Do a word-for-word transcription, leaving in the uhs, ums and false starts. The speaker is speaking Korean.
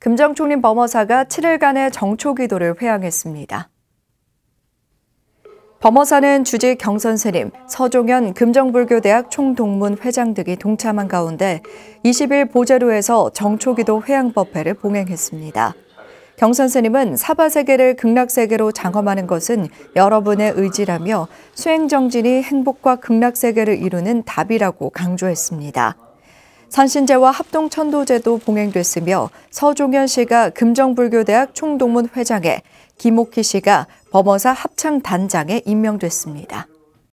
금정총림 범어사가 칠 일간의 정초기도를 회향했습니다. 범어사는 주지 경선 스님, 서종현 금정불교대학 총동문 회장 등이 동참한 가운데 이십 일 보제루에서 정초기도 회향법회를 봉행했습니다. 경선 스님은 사바세계를 극락세계로 장엄하는 것은 여러분의 의지라며 수행정진이 행복과 극락세계를 이루는 답이라고 강조했습니다. 산신제와 합동천도제도 봉행됐으며 서종현 씨가 금정불교대학 총동문 회장에, 김옥희 씨가 범어사 합창단장에 임명됐습니다.